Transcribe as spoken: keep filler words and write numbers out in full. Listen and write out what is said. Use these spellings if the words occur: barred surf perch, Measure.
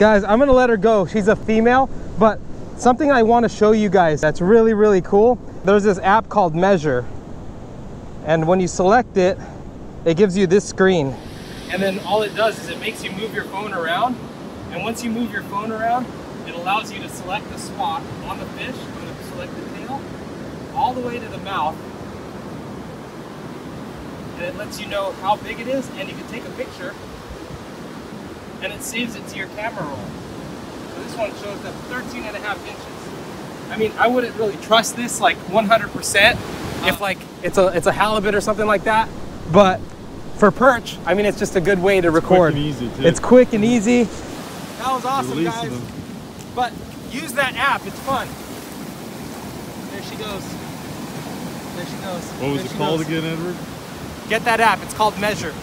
Guys, I'm gonna let her go. She's a female, but something I want to show you guys that's really, really cool. There's this app called Measure. And when you select it, it gives you this screen. And then all it does is it makes you move your phone around. And once you move your phone around, it allows you to select the spot on the fish. I'm going to select the tail all the way to the mouth. And it lets you know how big it is, and you can take a picture. And it saves it to your camera roll. So this one shows that thirteen and a half inches. I mean, I wouldn't really trust this like one hundred percent if like it's a it's a halibut or something like that. But for perch, I mean, it's just a good way to it's record. Quick and easy, it's quick and easy. That was awesome, Release guys. Them. But use that app; it's fun. There she goes. There she goes. What was it called again, Edward? Get that app. It's called Measure.